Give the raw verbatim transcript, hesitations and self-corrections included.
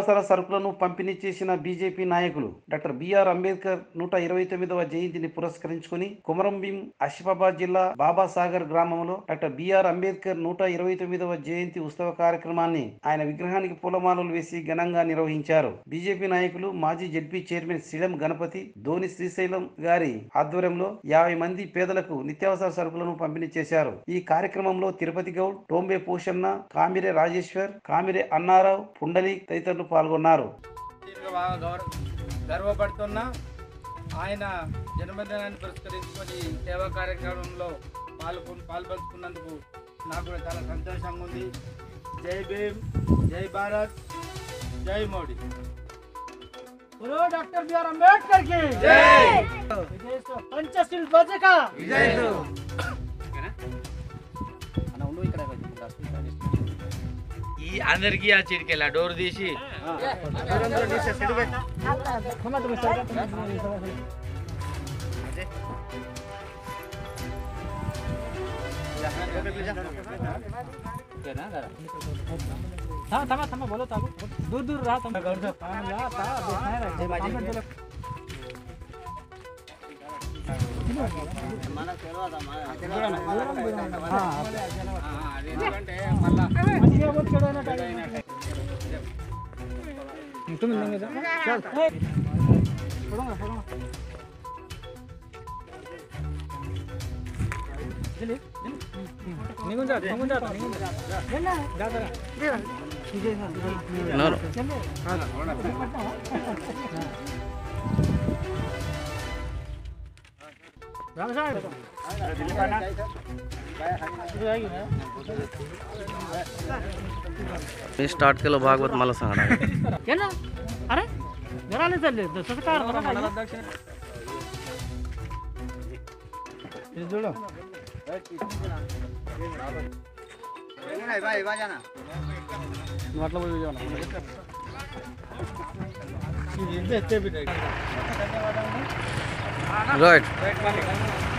నిత్యావసర సరుకులను పంపిణీ చేసిన బీజేపీ నాయకులు డాక్టర్ బిఆర్ అంబేద్కర్ నూట ఇరవై తొమ్మిదవ జయంతిని పురస్కరించుకుని కొమరంభీం ఆసిఫాబాద్ జిల్లా బాబా సాగర్ గ్రామంలో డాక్టర్ బిఆర్ అంబేద్కర్ నూట ఇరవై తొమ్మిదవ జయంతి ఉత్సవ కార్యక్రమాన్ని ఆయన విగ్రహానికి పూలమాలలు వేసి ఘనంగా నిర్వహించారు. బీజేపీ నాయకులు మాజీ జెడ్పీ చైర్మన్ శ్రీలం గణపతి ధోని శ్రీశైలం గారి ఆధ్వర్యంలో యాభై మంది పేదలకు నిత్యావసర సరుకులను పంపిణీ చేశారు. ఈ కార్యక్రమంలో తిరుపతి గౌడ్, టోంబే పోషన్న, కామిరే రాజేశ్వర్, కామిరే అన్నారావు, పుండలి తదితరులు పాల్గొన్నారు. గర్వపడుతున్న ఆయన జన్మదినాన్ని పురస్కరించుకొని సేవా కార్యక్రమంలో పాల్గొని పాల్పంచుకున్నందుకు నాకు కూడా చాలా సంతోషంగా ఉంది. జై భీమ్, జై భారత్, జై మోడీ. డాక్టర్ బిఆర్ అంబేద్కర్ కి జై. పంచశీల్ ధ్వజక విజయ్. అందరికీ ఆ చిరికెళ్ళ డోర్ తీసి దూర్ దూర్ రా. मी स्टार्ट केलं भागवत मला सांगा ना. अरे घराला चालले तसं काय जोडो नाही भाई बाजा ना मतलब बोलू ना. राइट.